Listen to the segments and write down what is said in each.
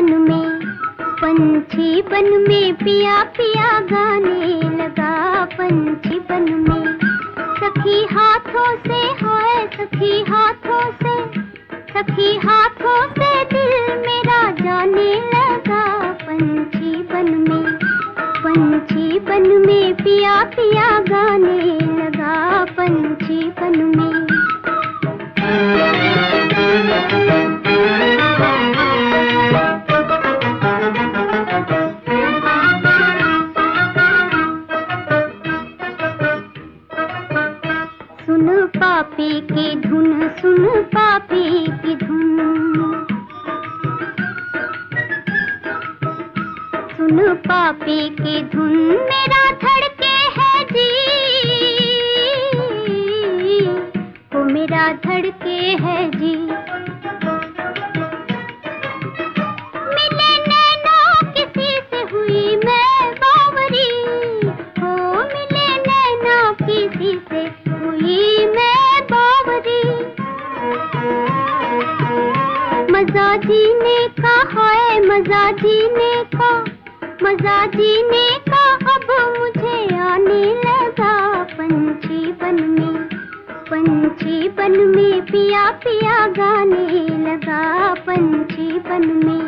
बन में, पंछी बन में पिया पिया गाने लगा। पंछी बन में सखी हाथों से, हाय सखी हाथों से, सखी हाथों से दिल मेरा जाने लगा। पंछी बन में, पंछी बन में पिया पिया गाने लगा। पंछी बन में सुन पापी की धुन, सुन पापी की धुन, सुन पापी की धुन, मेरा धड़के है जी, वो मेरा धड़के है जी। मिले नैनों किसी से हुई मैं बावरी, हो मिले नैनों किसी से हुई मैं बावरी। मजा जीने का है, मजा जीने का, मजा जीने का अब मुझे आने लगा। पंछी बन में पिया पिया गाने लगा। पंछी बन में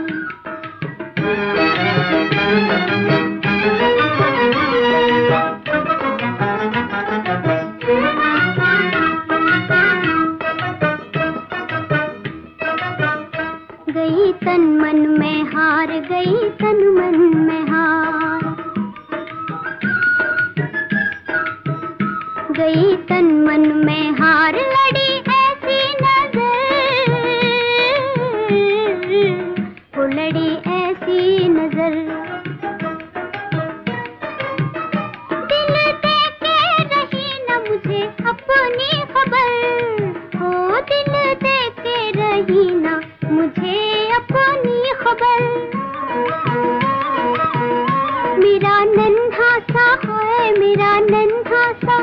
गई तन मन में हार, गई तन मन में हार, गई तन मन में हार, लड़ी ऐसी नजर, वो लड़ी ऐसी नजर। दिल दे के रही न मुझे अपनी खबर, हो दिल दे के रही न मुझे अपनी खबर। मेरा नन्हा सा है, मेरा नन्हा सा,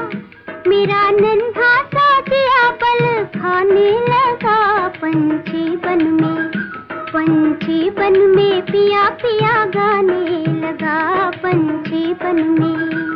मेरा नन्हा सा दिया बल खाने लगा। पंछी बन में पिया पिया गाने लगा। पंछी बन में